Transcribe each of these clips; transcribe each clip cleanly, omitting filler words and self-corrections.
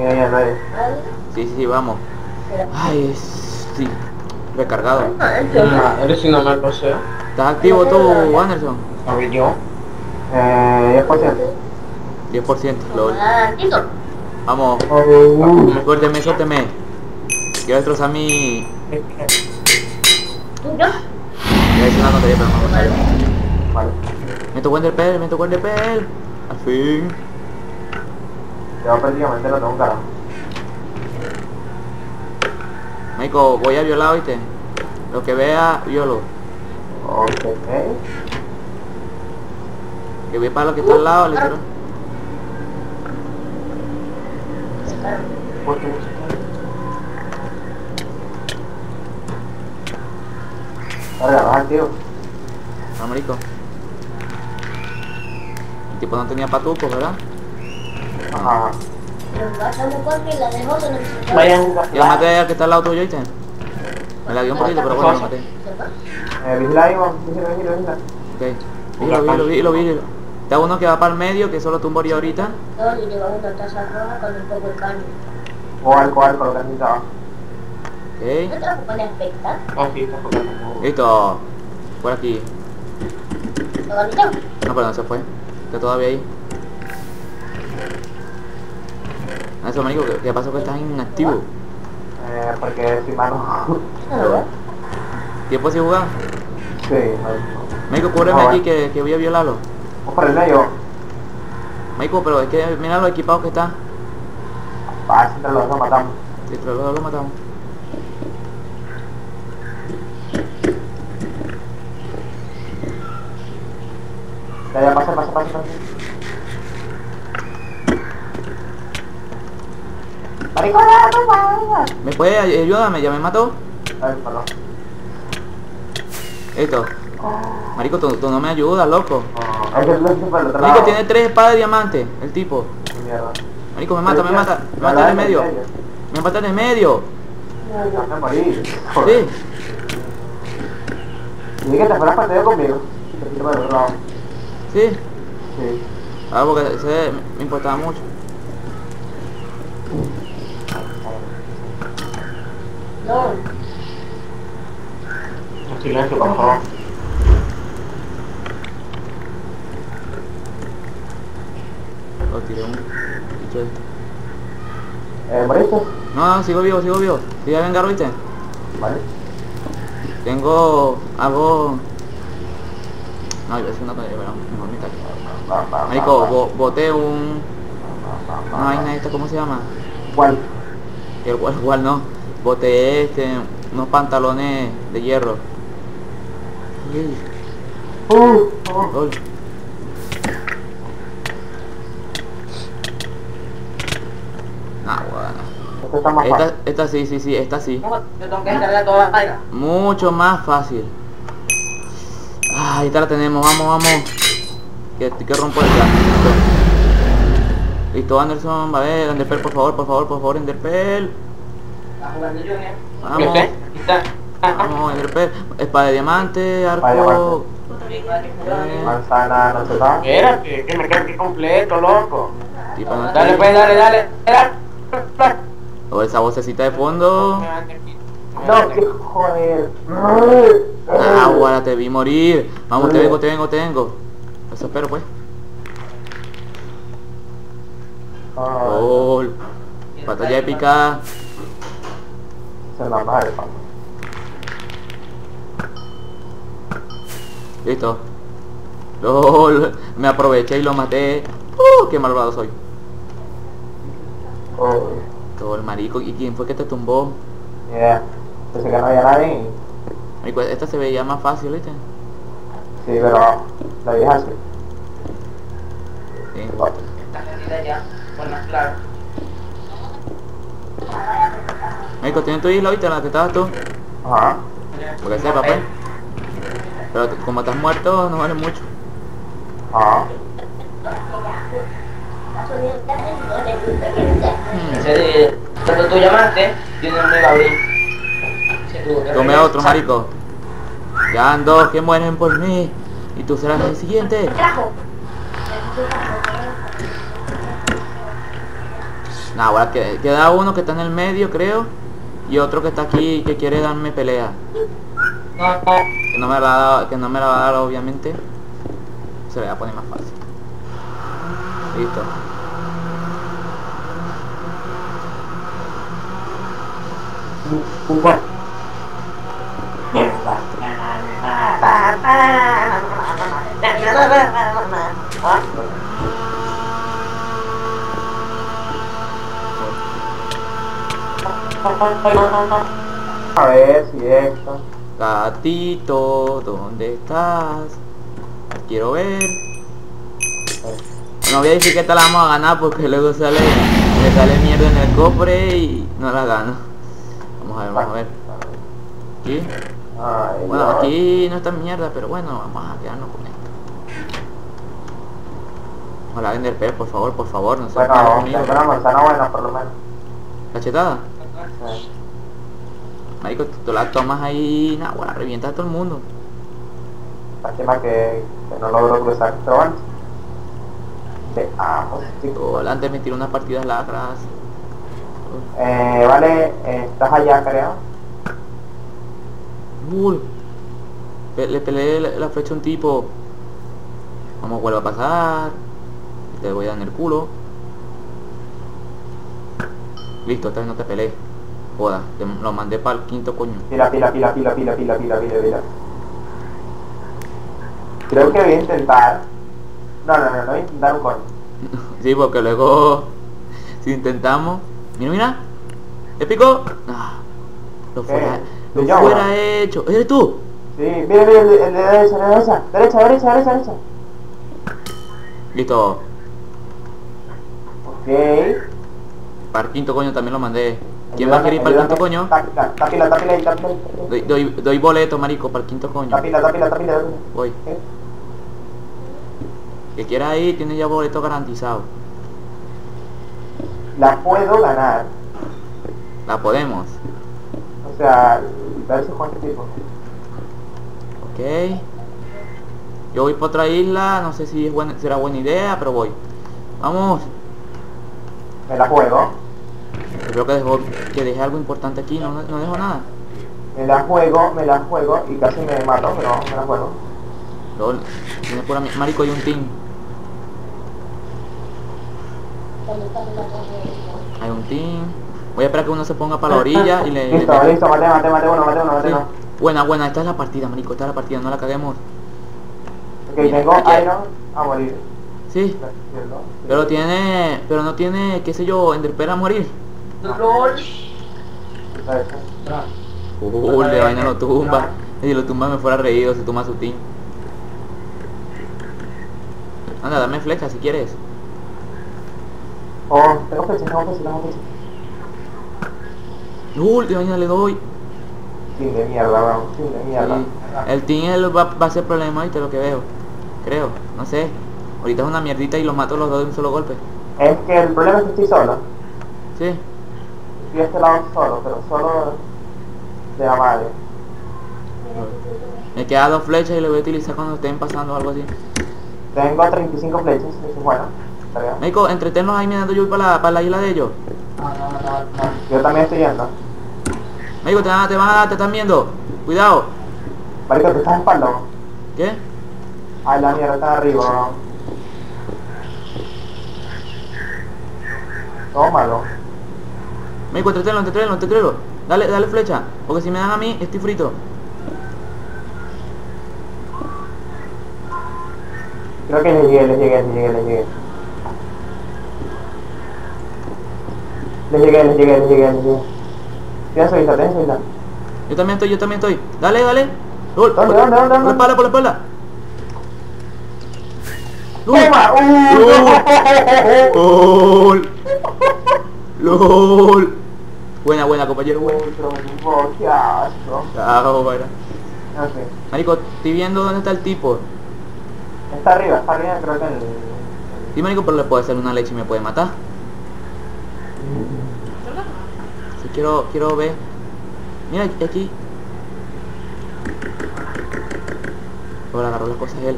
que haya nadie. Sí, vamos. Ay, estoy recargado. Eres una mal paseo. ¿Estás activo tú, Anderson? A ver, yo 10%, lol. Vamos, suélteme, suélteme. Quiero destrozar mi... ¿Tú? Voy a decir una tontería, pero no voy a hacerlo. Vale. Me tocó Ender Pearl, me tocó Ender Pearl. Al fin. Yo prácticamente lo tengo, carajo. Mico, voy a violar, ¿oíste? Lo que vea, violo. Ok. Que voy para lo que está al lado, le quiero. ¿Por qué? Ahora baja, tío. Américo. El tipo no tenía patucos, ¿verdad? Ajá. Yo maté al que está al lado tuyo, ¿viste? Me la dio un poquito, pero bueno, lo maté. Vigila, Ivo. Vigila. Ok. Vigilo. Está uno que va para el medio, que solo tumboría ahorita. No, y le va una taza roja con un poco de caño. O alcohol, lo que han quitado. Okay. Listo, por aquí. No, perdón, se fue. Está todavía ahí. Eso, marico, ¿qué pasó que estás inactivo? Porque estoy malo. ¿Tiempo sin jugar? Sí, marico, cúbreme aquí que voy a violarlo. Vamos por el medio. Marico, pero es que mira los equipados que están. Ah, entre los dos matamos. Entre los dos lo matamos. Ya, pasa. ¿Me puede ayudarme? ¿Ya me mató? Esto. Marico, tú no me ayudas, loco. Marico, tiene 3 espadas de diamante, el tipo. Marico, me mata. Me mata en el medio. Sí. Ni que te fueras partido conmigo. Sí. Ah, porque ese me importaba mucho. No. Silencio, por favor. Lo tiré un bicho. ¿Moriste? No, sigo vivo. Si ya venga, ¿viste? Vale. Tengo algo... No, yo es una cosa, pero mejor me callo. Marico, boté un... Una vaina esta, ¿cómo se llama? ¿Cuál? ¿Cuál no? Boté unos pantalones de hierro. Nah, bueno. Esta sí, esta sí. Yo tengo que encargar toda la vaina. Mucho más fácil. Ahí está, la tenemos, vamos. Que rompo el plan. Listo, Anderson, a ver, Ender Pearl, por favor, Ender Pearl. Está jugando yo, ¿eh? Vamos, Ender Pearl. Espada de diamante, arco. Manzana, no se da. Espérate, que me quede aquí completo, loco. Dale, pues, dale. O esa vocecita de fondo. No, que joder. Ah, guarda, te vi morir. Vamos, te vengo. Eso espero, pues. Oh, batalla épica. Se la madre, papá. Listo. LOL, me aproveché y lo maté. Qué malvado soy. Todo el marico. ¿Y quién fue que te tumbó? Pensé que no había nadie. Marico, esta se veía más fácil, ¿viste? Sí, pero la vieja sí. Sí. Está metida ya, por más claro. Marico, ¿tienes tu isla, viste, en la que estabas tú? Ajá. Porque sepa, pues. Pero como estás muerto, no vale mucho. Ajá. Cuando tú llamaste, yo no me la abrí. Tome otro, marico. Ya ando, que mueren por mí. Y tú serás el siguiente. Nah, ahora queda uno que está en el medio, creo. Y otro que está aquí que quiere darme pelea. Que no me la va a dar, obviamente. Se le va a poner más fácil. Listo. A ver si esto. Gatito, ¿dónde estás? Quiero ver. No voy a decir que esta la vamos a ganar porque luego le sale mierda en el cofre y no la gano. Vamos a ver. Aquí. Bueno, aquí no está mierda, pero bueno, vamos a quedarnos con esto. Hola, Ender Pearl, por favor, no seas malo conmigo. Una manzana buena, por lo menos. ¿Cachetada? Sí. Marico, tú la tomas ahí, nada, bueno, revientas a todo el mundo. Lástima que no logro cruzar Tron. Veamos, chicos. Hola, antes me tiró unas partidas lacras. Vale, estás allá, creo. Uy, le peleé la flecha a un tipo. Vamos, vuelvo a pasar. Te voy a dar en el culo. Listo, esta vez no te peleé. Joda, lo mandé para el quinto coño. Pila. Creo que voy a intentar... No, voy a intentar un coño. Sí, porque luego... Si intentamos... Mira. ¡Épico! Ah, lo fuera hecho. ¡Eres tú! Sí, mira, el de derecha. Derecha. Listo. Ok. Para el quinto coño también lo mandé. ¿Quién va a querer para el quinto coño? Tapila. Doy boleto, marico, para el quinto coño. Tapila. Voy. Que quiera ir, tiene ya boleto garantizado. La puedo ganar. La podemos. O sea, versus con este tipo. Ok. Yo voy para otra isla, no sé si es será buena idea, pero voy. Vamos. Me la juego. Creo que dejé algo importante aquí, no dejo nada. Me la juego y casi me mato, pero me la juego. LOL, tiene pura marico y un team. Hay un team. Voy a esperar que uno se ponga para la orilla y le... Listo, mate uno. Sí. Buena, esta es la partida, marico, no la caguemos. Ok, tengo Iron a morir. Sí, pero tiene... Pero no tiene, qué sé yo, Ender Pearl a morir. LOL. De vaina lo tumba. Si lo tumba me fuera reído, se tumba su team. Anda, dame flecha si quieres. Oh, tengo flecha. LOL, de vaina le doy. Team de mierda, vamos, sí. El team va a ser problema ahorita, lo que veo. Creo, no sé. Ahorita es una mierdita y los mato los dos de un solo golpe. Es que el problema es que estoy solo. Sí. Estoy de este lado solo, pero solo de la madre. Me quedan 2 flechas y las voy a utilizar cuando estén pasando o algo así. Tengo 35 flechas, eso es bueno. Mico, entretenlos ahí mirando yo para la isla de ellos. No. Yo también estoy yendo. Mico, te están viendo. Cuidado. Marico, tú estás en palo. ¿Qué? Ay, la mierda está arriba, ¿no? Tómalo. Mico, entretenlo. Dale flecha. Porque si me dan a mí, estoy frito. Creo que les llegué. Les llegué. Tienes su isla. Yo también estoy. Dale. Lul, ¿Dónde? Por la espalda. LOL. Buena, compañero. Okay. Marico, estoy viendo dónde está el tipo. Está arriba, creo que en el... Sí, marico, pero le puedo hacer una leche y me puede matar. Si quiero ver. Mira, aquí. Ahora agarró las cosas él.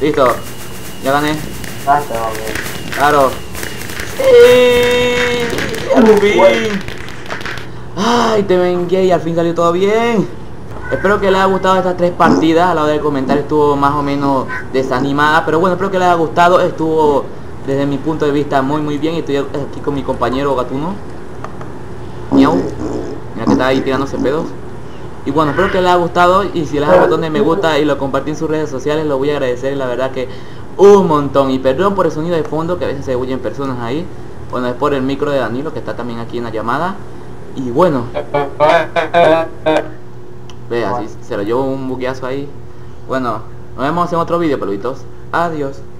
Listo. Ya gané. Basta, hombre. Claro. ¡Sí! ¡Rubín! ¡Ay, te vengué! Y al fin salió todo bien. Espero que les haya gustado estas tres partidas. A la hora de comentar estuvo más o menos desanimada, pero bueno, espero que les haya gustado. Estuvo desde mi punto de vista muy bien. Estoy aquí con mi compañero Gatuno. Miau. Mira que está ahí tirándose pedos. Y bueno, espero que les haya gustado, y si les da el botón de me gusta y lo compartí en sus redes sociales, lo voy a agradecer, y la verdad que un montón. Y perdón por el sonido de fondo, que a veces se huyen personas ahí. Bueno, es por el micro de Danilo, que está también aquí en la llamada. Y bueno, vea, si se lo llevo un buqueazo ahí. Bueno, nos vemos en otro vídeo, peluditos. Adiós.